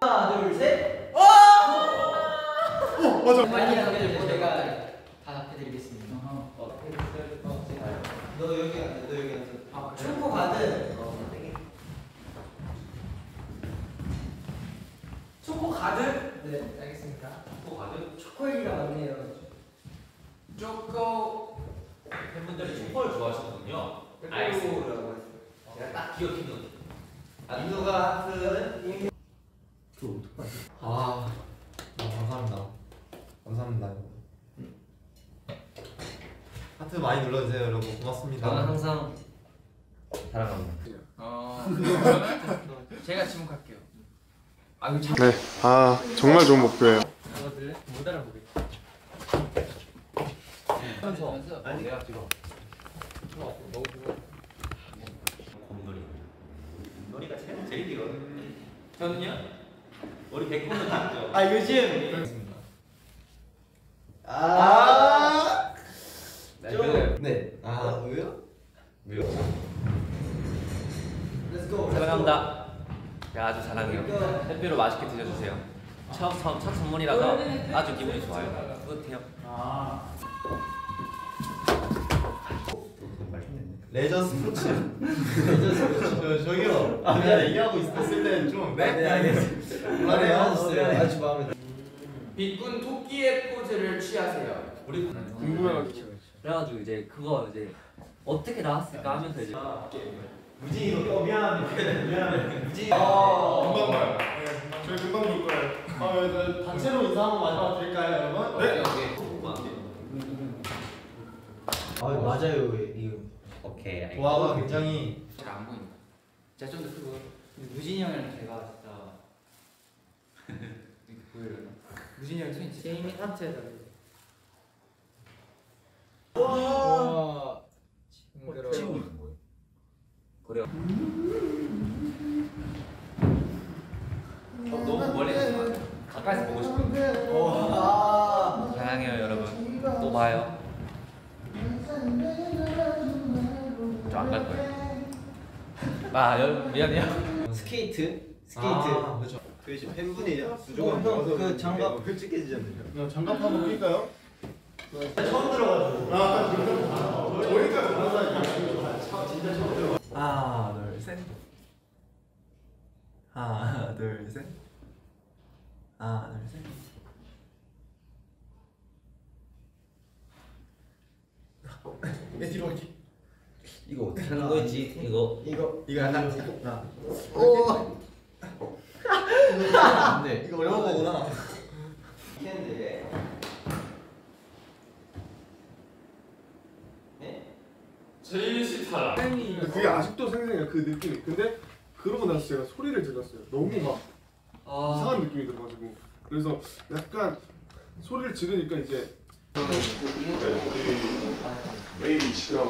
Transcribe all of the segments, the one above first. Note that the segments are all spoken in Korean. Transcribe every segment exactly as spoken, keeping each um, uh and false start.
하나, 둘, 셋. 와! 오! 오! 맞아. 많이 답해드리고 제가 다 답해드리겠습니다. 어, 어, 너 여기 앉아, 너 여기 앉아. 아, 충고 가든. 초코 가득? 네, 알겠습니다. 초코 가득? 초코 얘기가 많네요. 초코 팬분들이 초코를 좋아하시거든요. 아이스라고 했어요. 제가 딱 기억했는데 안누가 하트는 이렇게 그 어떡하지? 아, 감사합니다. 감사합니다. 응? 하트 많이 눌러주세요 여러분. 고맙습니다. 저는 항상 사랑합니다. 어... 제가 지목할게요. 네, 아 정말 좋은 목표예요. 못 알아보겠다. 아니 내가 찍어. 곰돌이. 곰돌이가 제일 길어. 저는요? 우리 백분도 남죠. 아 요즘. 아. 좀. 네. 아 왜요? 왜요? Let's go. 감사합니다. 아주 사랑해요. 햇빛으로 맛있게 드셔주세요. 첫, 첫, 첫 선물이라서 아주 기분이 좋아요. 뿌듯해요. 아. 레저 스포츠. 레저 스포츠. 저기요. 아, 내가 얘기하고 있었을 때는 좀. 네? 네, 알겠습니다. 말해 하셨어요. 아주 마음에 들어요. 빛꾼 토끼의 포즈를 취하세요. 우리 궁금해가지고. 그래가지고 이제 그거 이제 어떻게 나왔을까 하면서 이제. 무진이도 또 미안합니다. 미안합니다. 무진이 금방 봐요. 저희 금방 볼 거예요. 아, 단체로 인사 한번 마지막 드릴까요, 여러분? 네. 아, 맞아요. 이거. 오케이. 와가 굉장히 잘 안 보인다. 제가 좀 더 크고. 무진이 형이랑 제가 진짜 보이려나? 무진이 형 진짜 게임이 하트에다. 와. 징그러워. 그래요. 어, 너무 멀리서 봐요. 가까이서 보고 싶어요. 사랑해요 여러분. 또 봐요. 저 안 갈 거예요. 아 여러분 미안해요. 스케이트? 스케이트. 아, 그렇죠. 그 지금 팬분이 수조가 나와서 그 장갑 솔직해지잖아요. 장갑 한번 볼까요? 처음 들어가지고. 아, 저희가 감사해요. 진짜 처음 들어. 하나, 둘, 셋. 하나, 둘, 셋. 하나, 둘, 셋. 내 뒤로 갈게. 이거 어떻게 하는 거지? 이거 이거 이거 하나. 하나. 오. 근데 이거 어려운 거구나. 캔들. 제일 싫다. 근데 그게 아직도 생생해요 그 느낌이. 근데 그러고 나서 제가 소리를 질렀어요. 너무 막 아... 이상한 느낌이 들어가지고. 그래서 약간 소리를 지르니까 이제 매일 치러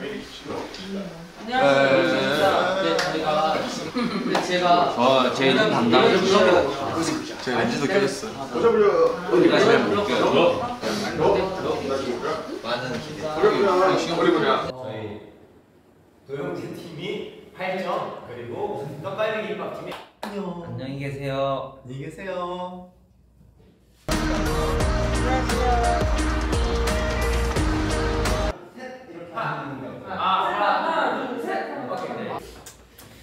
매일 치러 안녕하세요. 네 저희가 근데 제가 어 제이는 담당을 해보시고 제가 렌즈도 껴졌어요. 보자보자 어디 가시면 볼게요. 많은 기대. 어렵구나. 저희 도영진 팀이 팔 점 그리고 떡갈비 김밥 팀이 안녕. 안녕히 계세요. 안녕히 계세요. 셋 이렇게 하는 거예요. 아 하나 둘 셋.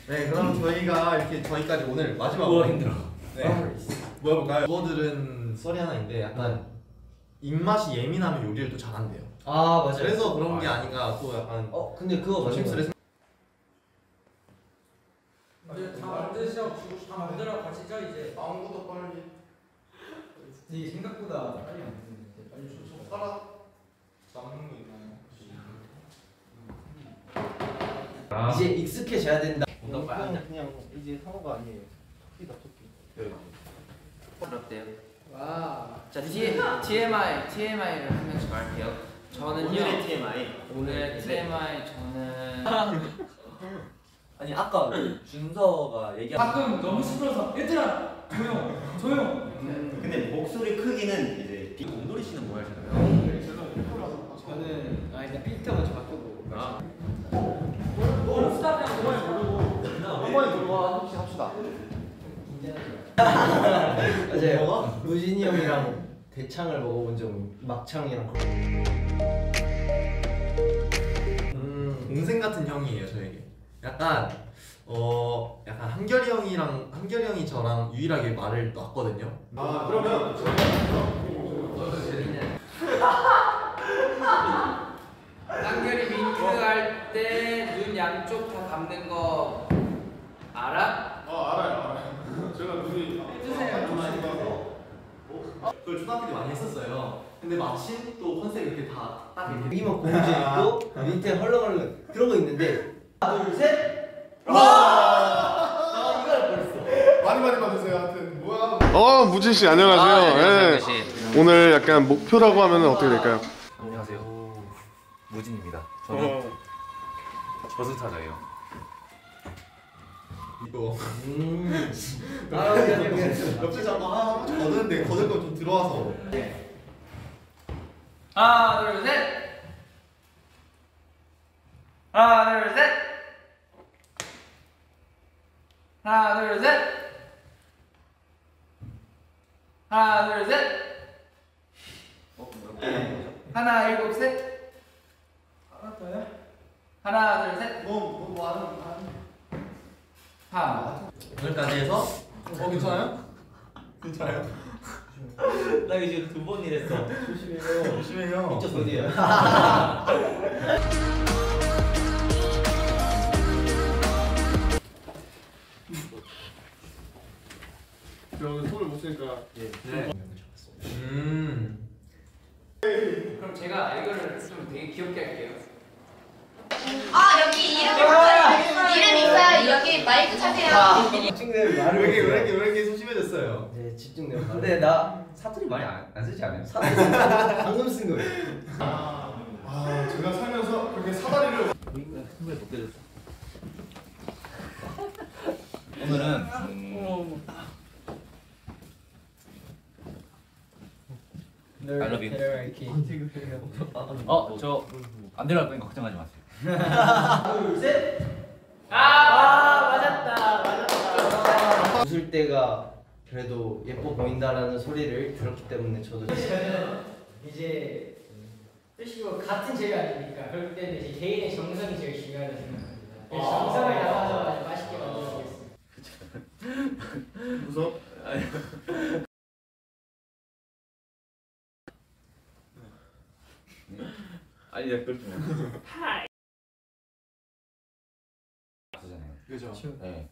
네 그럼 저희가 이렇게 저희까지 오늘 마지막으로 힘들어. 네. 뭐 해볼까요? 주어들은 썰이 하나인데 약간. 입맛이 예민하면 요리를 또 잘한대요. 아 맞아요. 그래서 그런 게 아닌가 또 약간. 어 근데 그거 조심스레. 이제 다 만드셔, 다 만들어 가시죠 이제. 나온 것도 빨리. 이게 생각보다 빨리 만드는데 빨리 줘. 빨라. 남는 거 있나요? 이제 익숙해져야 된다. 뭔가 빨리. 그냥 이제 상어가 아니에요. 토끼다 토끼. 네. 어렵대요. 와. 자, 티엠아이, 티엠아이를 한 명씩 말할게요. 저는요. 오늘의 티엠아이. 오늘 티엠아이 저는 아니 아까 준서가 얘기한 가끔 너무 시끄러서 얘들아 조용 조용. 음. 근데 목소리 크기는 이제 곰돌이 씨는 뭐 하시나요? 네, 저는 필터라서 저는 아 이제 필터가 좀 바꾸고. 아. 맞아요. 무진이 형이랑 대창을 먹어본 적, 막창이랑. 음, 동생 같은 형이에요 저에게. 약간 어 약간 한결이 형이랑 한결이 형이 저랑 유일하게 말을 놨거든요. 아 그러면 한결이 민트 할 때 눈 양쪽 다 감는 거 알아? 어 알아요. 제가 눈이 해주세요. 그걸 초등학교 때 많이 했었어요. 근데 마침 또 컨셉 이렇게 다 딱 이렇게 이만 공주 있고 밑에 헐렁헐렁 그런 거 있는데 하나 둘 셋! 와! 나 이거 할 뻔했어. 많이 많이 받으세요. 하여튼 뭐야? 어 무진 씨 안녕하세요. 아, 네, 안녕하세요. 네. 네. 오늘 약간 목표라고 하면 어떻게 될까요? 안녕하세요. 오, 무진입니다. 저는 버스타자예요. 이거 음. 아 옆에 자꾸 하나 거는데 거는 건 좀 들어와서. 네. 하나 둘 셋! 하나 둘 셋! 하나 둘 셋! 하나 둘 셋! 하나 일곱 셋! 하나 더요? 하나 둘 셋! 뭐 뭐 하는 거야? 하나 여기까지 해서 어 괜찮아요? 괜찮아요? 나 이제 두 번 일했어. 조심해요. 조심해요. 이쪽 어디예요? 저는 손을 못 쓰니까. 예. 네. 음. 그럼 제가 이거를 좀 되게 귀엽게 할게요. 아 여기 이름 있어요. 이름 있어요. 여기 마이크 찾아요. 집중되는 말을 왜 이렇게 왜 이렇게 왜 이렇게 소심해졌어요. 네 집중되는 말. 근데 나 사투리 많이 안, 안 쓰지 않아요? 사투리 방금 쓴 거예요. 아, 아 제가 살면서 그렇게 사다리를. 보인가 흥분에 못 깨졌어. 오늘은. 음... 알러뷰. 어, 저 안 들어갈 거니까 걱정하지 마세요. 하나, 둘, 셋. 아, 아 맞았다, 맞았다. 웃을 때가 그래도 예뻐 보인다라는 소리를 들었기 때문에 저도 이제 솔직히 뭐 같은 재료 아닙니까? 그럴 때는 이제 개인의 정성이 제일 중요하다고 생각합니다. 그래서 정성을 담아서 맛있게 만들어보겠습니다. 무서워? 아니요. 아니 야 그렇지 뭐. 하이. 맞잖아요. 그죠. 네.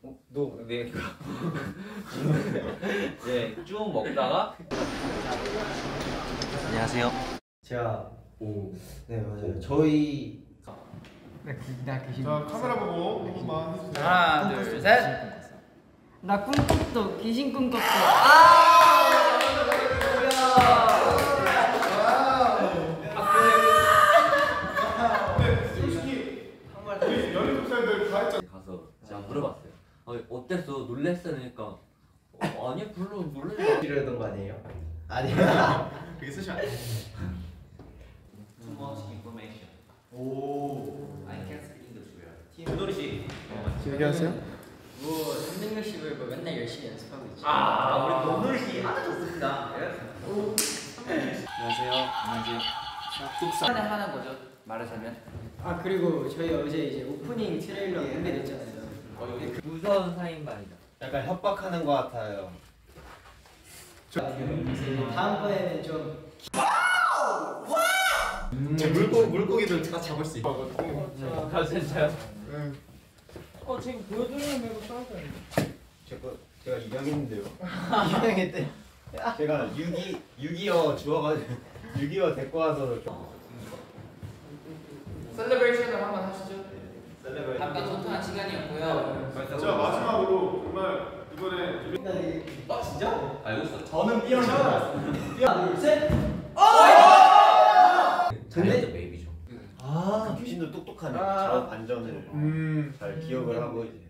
어, 너 내. 네, 쭉 먹다가. 안녕하세요. 제가 오. 네 맞아요. 저희. 나 귀신. 자 카메라 보고 한번만 해주세요. 하나, 둘, 셋. 나 꿈꿨어. 귀신 꿈꿨어. 아! 물어봤어요. 아, 어땠어? 놀랬으니까 어, 아니 별로 놀랬어. 이러던 거 아니에요? 아니야. 그게 쓰시 안 돼. Too much information. 오. I can't speak English well. 도리 씨. 얘기하세요? 뭐 선생님 씨를 뭐 맨날 열심히 연습하고 있죠. 아, 우리 도리 씨 아주 좋습니다. 오. 안녕하세요. 안녕하세요. 숙사 하나 하는 거죠. 말하자면. 아 그리고 저희 어제 이제 오프닝 트레일러 공개됐잖아요. 무서운 사인방이다. 약간 협박하는 것 같아요. 다음번에는 좀 물고기 물고기들 다 잡을 수 있어. 아 진짜요? 응. 어 지금 보여드리는 메고 싸우잖아요. 제가 제가 이형인데요. 이형일 때 제가 육이 육이어 주워가지고 육이어 데리고 와서. 셀레브레이션을 한번 하시죠. 아까 소통한 시간이었고요. 자 마지막으로 정말 이번에 아 진짜? 알고 있어. 저는 삐어나. 삐어 둘 셋. 아! 근데 베이비죠. 아 귀신도 똑똑하네. 저 반전을 잘 기억을 하고 이제.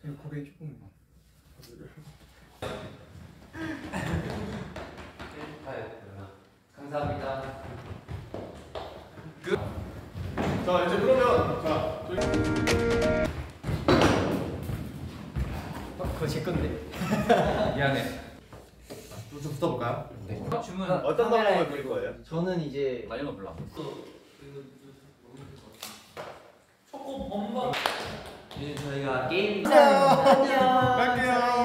제 고개 조금. 감사합니다. 끝. 자 이제 그러면 자. 그거 제 건데. 미안해. 또 좀 붙어볼까요? 네. 주문 어떤 방법을 그릴 거예요? 저는 이제 관련을 불러. 초코 엄마. 이제 저희가 게임. 안녕. 갈게요.